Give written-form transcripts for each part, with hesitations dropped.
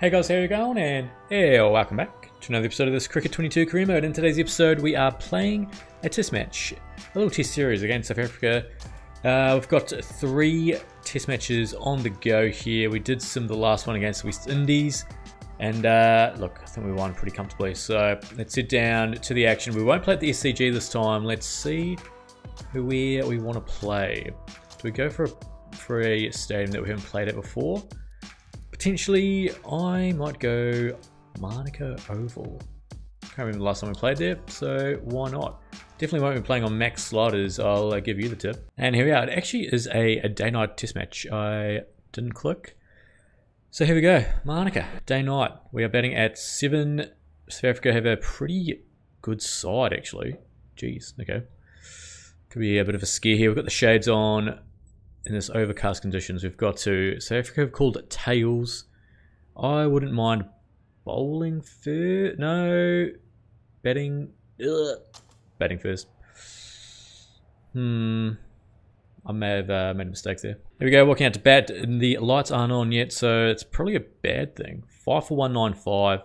Hey guys, how are you going? And yeah, welcome back to another episode of this Cricket 22 career mode. In today's episode, we are playing a test match, a little test series against South Africa. We've got three test matches on the go here. We did sim the last one against the West Indies, and look, I think we won pretty comfortably. So let's sit down to the action. We won't play at the SCG this time. Let's see who we want to play. Do we go for a stadium that we haven't played at before? Potentially, I might go Manuka Oval. Can't remember the last time we played there, so why not? Definitely won't be playing on max sliders, I'll give you the tip. And here we are. It actually is a day-night test match. I didn't click. So here we go. Manuka, day-night. We are batting at 7. South Africa have a pretty good side, actually. Jeez, okay. Could be a bit of a scare here. We've got the shades on. In this overcast conditions, we've got to South Africa have called it tails. I wouldn't mind bowling first. No, batting. Ugh. Batting first. I may have made a mistake there. There we go. Walking out to bat, and the lights aren't on yet, so it's probably a bad thing. 5 for 195.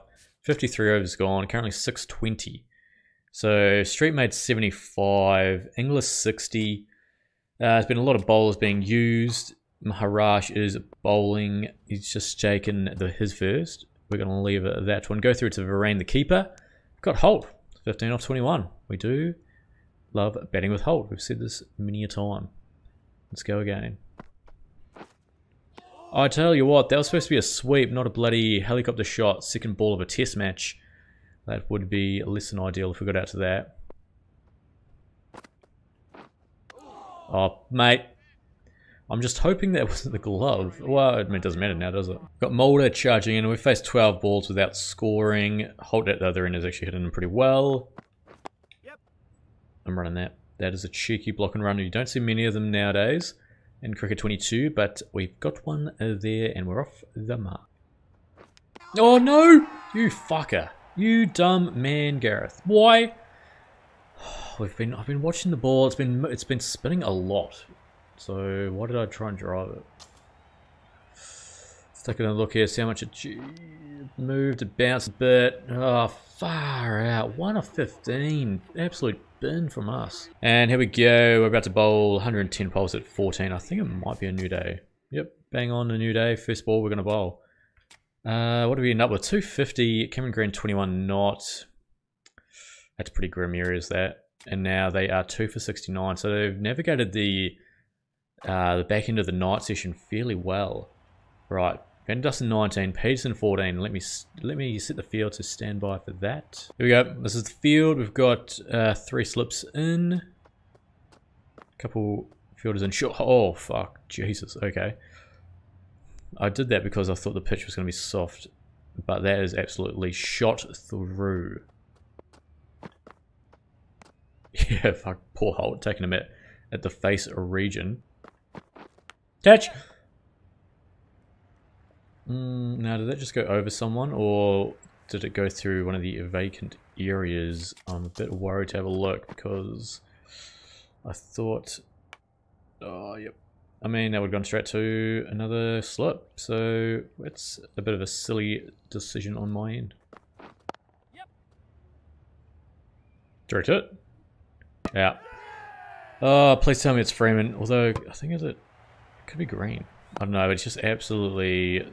53 overs gone. Currently 620. So Street made 75. Inglis 60. There's been a lot of bowlers being used. Maharaj is bowling. He's just taken his first. We're going to leave that one. Go through to Varane, the keeper. We've got Holt, 15 off 21. We do love batting with Holt. We've said this many a time. Let's go again. I tell you what, that was supposed to be a sweep, not a bloody helicopter shot. Second ball of a test match. That would be less than ideal if we got out to that. Oh, mate. I'm just hoping that wasn't the glove. Well, I mean, it doesn't matter now, does it? Got Mulder charging in. We've faced 12 balls without scoring. Holt at the other end has actually hit in pretty well. Yep. I'm running that. That is a cheeky block and run. You don't see many of them nowadays in Cricket 22, but we've got one there and we're off the mark. Oh, no! You fucker. You dumb man, Gareth. Why? I've been watching the ball. It's been spinning a lot. So why did I try and drive it? Let's take a look here. See how much it moved. It bounced a bit. Oh, far out. 1 of 15. Absolute bin from us. And here we go. We're about to bowl 110 poles at 14. I think it might be a new day. Yep, bang on a new day. First ball we're gonna bowl. What do we end up with? 250. Cameron Green 21 knots. That's pretty grim areas that. And now they are 2 for 69, so they've navigated the back end of the night session fairly well. Right, Van Dussen 19, Petersen 14. Let me set the field to standby for that. Here we go. This is the field. We've got 3 slips in. A couple fielders in short. Oh fuck, Jesus. Okay, I did that because I thought the pitch was going to be soft, but that is absolutely shot through. Yeah, fuck, poor Holt taking him at the face region. Touch! Now, did that just go over someone, or did it go through one of the vacant areas? I'm a bit worried to have a look, because I thought... Oh, yep. I mean, that would have gone straight to another slip, so it's a bit of a silly decision on my end. Yep. Direct it. Yeah. Oh, please tell me it's Freeman. Although, I think it could be Green. I don't know, but he's just absolutely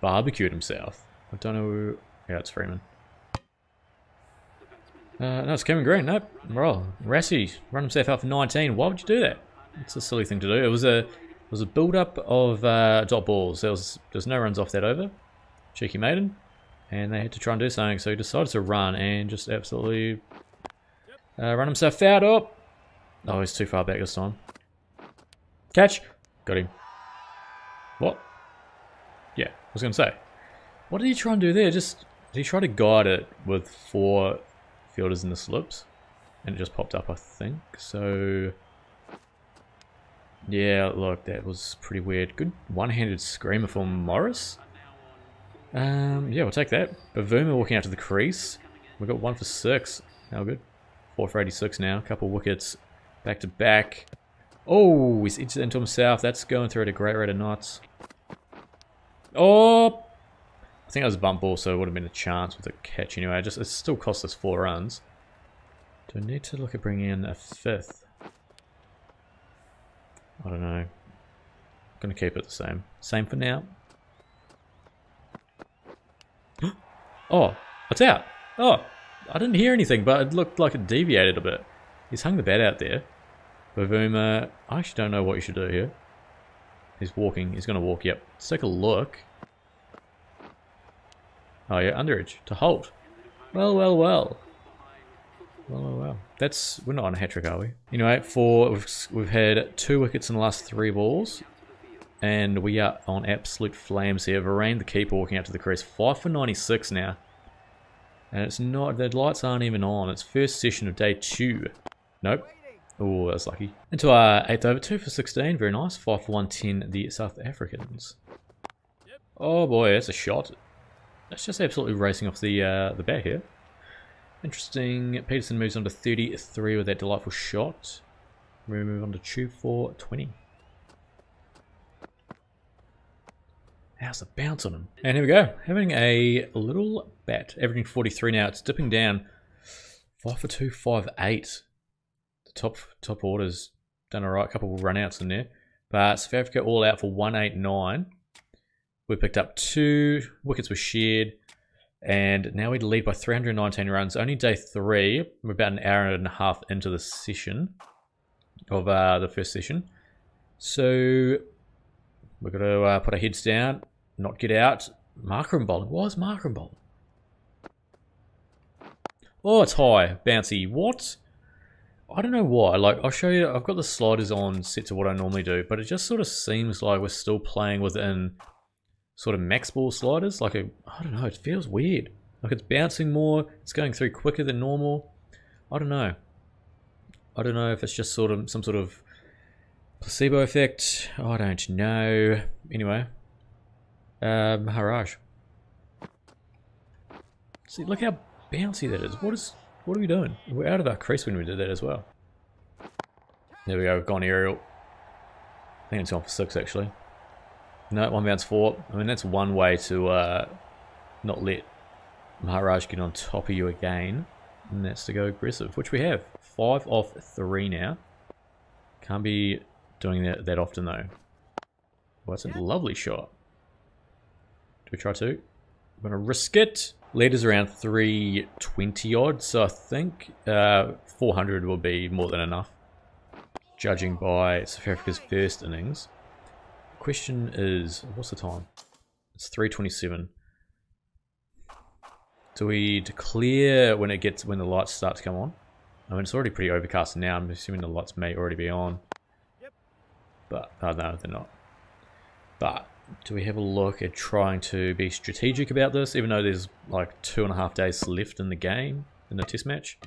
barbecued himself. I don't know who... Yeah, it's Freeman. No, it's Cameron Green. Nope. Roll. Rassi run himself out for 19. Why would you do that? It's a silly thing to do. It was a build-up of dot balls. There's no runs off that over. Cheeky maiden. And they had to try and do something, so he decided to run and just absolutely... run himself out up. Oh, he's too far back this time. Catch. Got him. What? Yeah, I was going to say. What did he try and do there? Just did he try to guide it with 4 fielders in the slips? And it just popped up, I think. So, yeah, look, that was pretty weird. Good one-handed screamer from Morris. Yeah, we'll take that. Bavuma walking out to the crease. We got 1 for 6. How good. 4 for 86 now. Couple wickets back to back. Oh, he's edged it into himself. That's going through at a great rate of knots. Oh, I think that was a bump also. Would have been a chance with a catch anyway. It still cost us 4 runs. Do I need to look at bringing in a 5th? I don't know. I'm going to keep it the same. Same for now. Oh, it's out. Oh, I didn't hear anything, but it looked like it deviated a bit. He's hung the bat out there. Bavuma, I actually don't know what you should do here. He's walking. He's going to walk, yep. Let's take a look. Oh, yeah, underage. To halt. Well, well, well. Well, well, well. That's... We're not on a hat-trick, are we? Anyway, we've had 2 wickets in the last 3 balls. And we are on absolute flames here. Varane, the keeper, walking out to the crease. 5 for 96 now. And it's not... The lights aren't even on. It's first session of day 2. Nope. Oh, that was lucky. Into our 8th over. 2 for 16. Very nice. 5 for 110, the South Africans. Oh, boy. That's a shot. That's just absolutely racing off the bat here. Interesting. Petersen moves on to 33 with that delightful shot. We move on to Tube for 20. How's the bounce on him? And here we go. Having a little bat. Averaging 43 now. It's dipping down. 5 for 258. The top order's done alright. A couple of run-outs in there. But South Africa all out for 189. We picked up 2 wickets were shared, and now we lead by 319 runs. Only day 3, we're about an hour and a half into the session of the first session. So we're going to put our heads down, not get out. Markram bowling. Why is Markram bowling? Oh, it's high, bouncy. What? I don't know why. Like, I'll show you. I've got the sliders on set to what I normally do, but it just sort of seems like we're still playing within sort of max ball sliders, like I don't know, it feels weird. Like it's bouncing more, it's going through quicker than normal. I don't know. I don't know if it's just sort of some sort of placebo effect. I don't know. Anyway, Maharaj. See, look how bouncy that is. What are we doing? We're out of our crease when we did that as well. There we go, we've gone aerial. I think it's gone for 6 actually. No, 1 bounce 4. I mean, that's one way to not let Maharaj get on top of you again. And that's to go aggressive, which we have. 5 off 3 now. Can't be doing that often, though. Well, that's a lovely shot. Do we try to? I'm going to risk it. Lead is around 320-odd, so I think 400 will be more than enough, judging by South Africa's first innings. Question is, what's the time? It's 3:27. Do we declare when the lights start to come on? I mean, it's already pretty overcast now. I'm assuming the lights may already be on. Yep. But no, they're not. But do we have a look at trying to be strategic about this, even though there's like 2.5 days left in the game in the test match?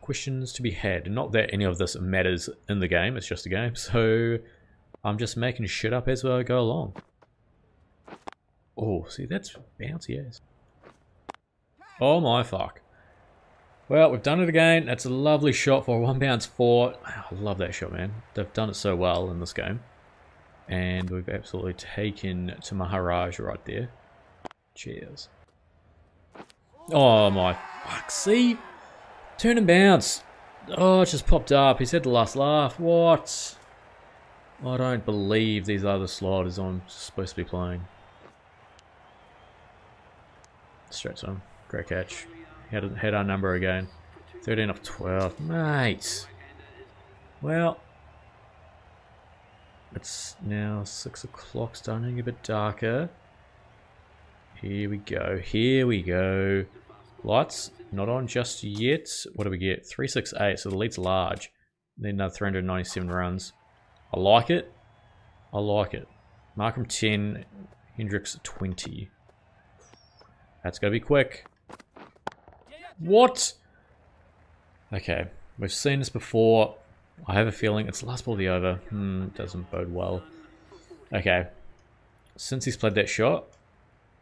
Questions to be had. Not that any of this matters in the game. It's just a game. So I'm just making shit up as I go along. Oh, see, that's bouncy ass. Oh my fuck. Well, we've done it again. That's a lovely shot for 1 bounce 4. Oh, I love that shot, man. They've done it so well in this game. And we've absolutely taken to Maharaj right there. Cheers. Oh my fuck, see? Turn and bounce. Oh, it just popped up. He's had the last laugh. What? I don't believe these other sliders I'm supposed to be playing. Straight to him. Great catch. Had our number again. 13 off 12. Mate. Well. It's now 6 o'clock. Starting a bit darker. Here we go. Here we go. Lights. Not on just yet. What do we get? 368. So the lead's large. Then another 397 runs. I like it. I like it. Markram 10, Hendricks 20. That's going to be quick. What? Okay, we've seen this before. I have a feeling it's the last ball of the over. Doesn't bode well. Okay, since he's played that shot,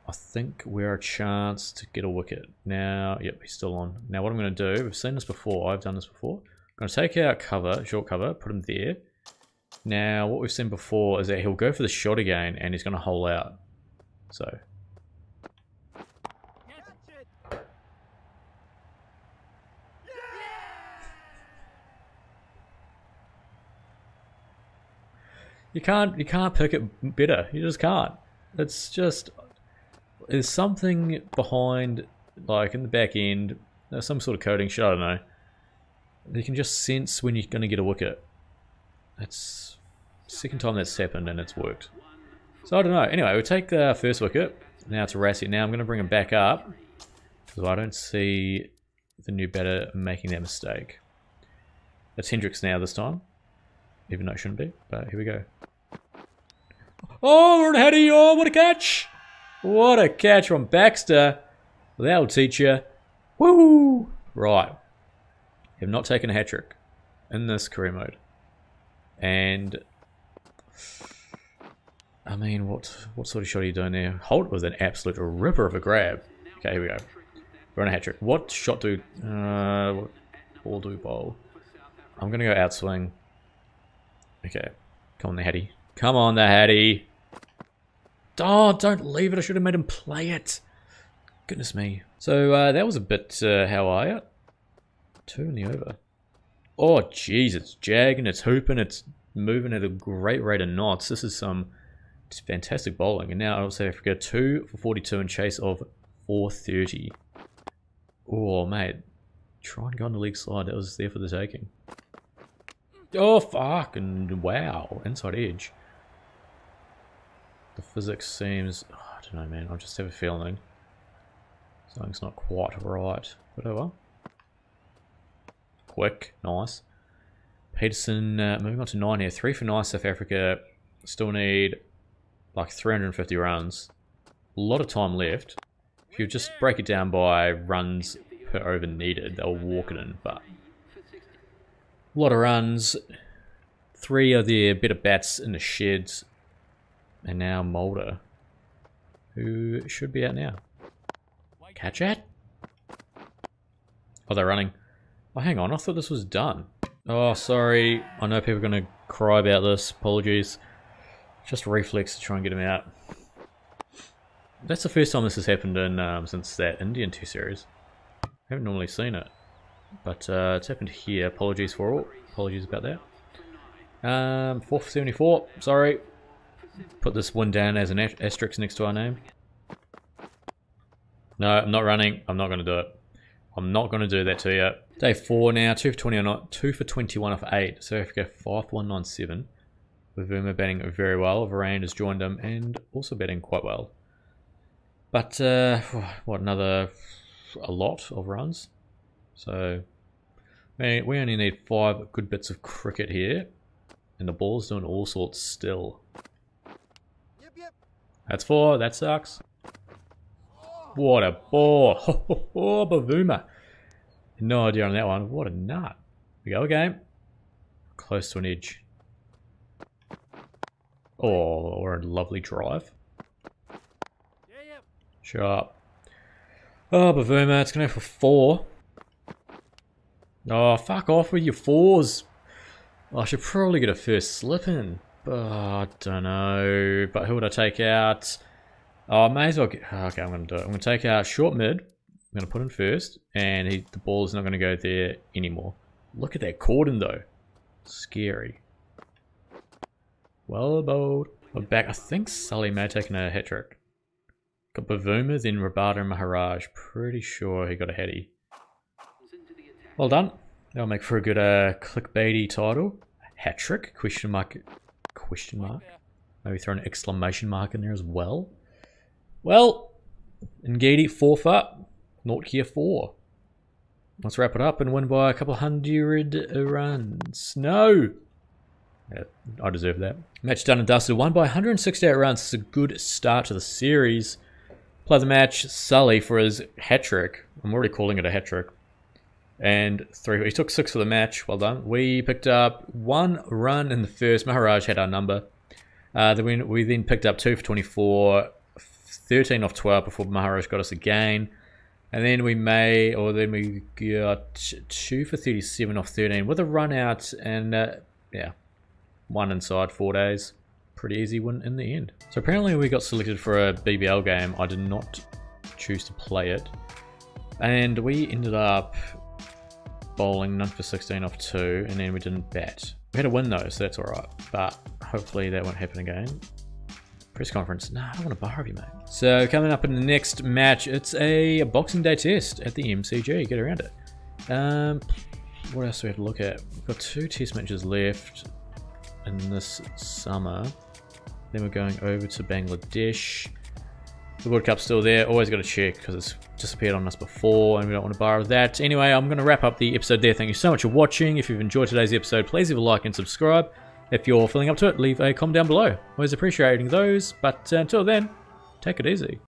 I think we're a chance to get a wicket. Now, yep, he's still on. Now what I'm going to do, we've seen this before. I've done this before. I'm going to take out cover, short cover, put him there. Now, what we've seen before is that he'll go for the shot again and he's going to hole out. So, You can't pick it better. You just can't. It's just, there's something behind, like in the back end, there's some sort of coding shit, I don't know. You can just sense when you're going to get a wicket. That's the second time that's happened and it's worked. So I don't know. Anyway, we'll take the first wicket. Now it's Rassi. Now I'm going to bring him back up, because I don't see the new batter making that mistake. It's Hendricks now this time. Even though it shouldn't be, but here we go. Oh, we're ahead of you. Oh, what a catch! What a catch from Baxter. Well, that'll teach you. Woo! Right. You have not taken a hat-trick in this career mode. And I mean, what sort of shot are you doing there? Holt was an absolute ripper of a grab. Okay, here we go. We're on a hat-trick. What shot do... what ball do bowl? I'm going to go outswing. Okay. Come on the Hattie. Come on the Hattie. Oh, don't leave it. I should have made him play it. Goodness me. So that was a bit... how are you? Two in the over. Oh, jeez. It's jagging. It's hooping. It's moving at a great rate of knots. This is some fantastic bowling. And now South Africa 2 for 42 in chase of 430. Oh, mate. Try and go on the leg slide. That was there for the taking. Oh, fuck. And wow. Inside edge. The physics seems... Oh, I don't know, man. I just have a feeling something's not quite right. Whatever. Quick. Nice. Petersen moving on to 9 here. 3 for 9 South Africa. Still need like 350 runs. A lot of time left. If you just break it down by runs per over needed, they'll walk it in, but... A lot of runs. 3 are there, better bats in the sheds. And now Mulder, who should be out now. Catch it. Oh, they're running. Oh, hang on. I thought this was done. Oh, sorry. I know people are going to cry about this. Apologies. Just reflex to try and get him out. That's the first time this has happened in since that Indian 2 series. I haven't normally seen it. But it's happened here. Apologies for all. Apologies about that. 4 for 74. Sorry. Put this win down as an asterisk next to our name. No, I'm not running. I'm not going to do it. I'm not going to do that to you. Day 4 now. 2 for 21. 2 for 21 off 8. South Africa 5 for 197. Bavuma batting very well. Varane has joined him and also batting quite well. But what, another a lot of runs. So, man, we only need 5 good bits of cricket here. And the ball's doing all sorts still. Yep, yep. That's 4. That sucks. What a ball. Ho, ho, ho, Bavuma. No idea on that one. What a nut. We go again. Close to an edge. Oh, what a lovely drive. Yeah, yep. Sharp. Oh, Bavuma. It's going to go for 4. Oh, fuck off with your 4s. I should probably get a first slip in. But I don't know. But who would I take out? Oh, I may as well get... Okay, I'm going to do it. I'm going to take out short mid. I'm going to put in first. And the ball is not going to go there anymore. Look at that cordon, though. Scary. Well bowled. We're back. I think Sully may have taken a hat-trick. Got Bavuma, then Rabada and Maharaj. Pretty sure he got a hattie. Well done. That'll make for a good clickbaity title. Hat trick? Question mark? Question mark? Maybe throw an exclamation mark in there as well. Well, Ngidi 4 for, not here 4. Let's wrap it up and win by a couple hundred runs. No, yeah, I deserve that. Match done and dusted. Won by 168 runs. It's a good start to the series. Play the match. Sully for his hat trick. I'm already calling it a hat trick. And 3, he took 6 for the match. Well done. We picked up 1 run in the first. Maharaj had our number. Then we then picked up 2 for 24, 13 off 12 before Maharaj got us again. And then we got 2 for 37 off 13 with a run out and yeah, 1 inside 4 days. Pretty easy win in the end. So apparently we got selected for a BBL game. I did not choose to play it, and we ended up bowling 9 for 16 off 2, and then we didn't bat. We had a win though, so that's alright. But Hopefully that won't happen again. Press conference. Nah, I don't want to borrow you, mate. So coming up in the next match, it's a Boxing Day test at the MCG. Get around it. What else do we have to look at? We've got 2 test matches left in this summer. Then we're going over to Bangladesh. The World Cup's still there. Always got to check because it's disappeared on us before and we don't want to borrow that. Anyway, I'm going to wrap up the episode there. Thank you so much for watching. If you've enjoyed today's episode, please leave a like and subscribe. If you're feeling up to it, leave a comment down below. Always appreciating those. But until then, take it easy.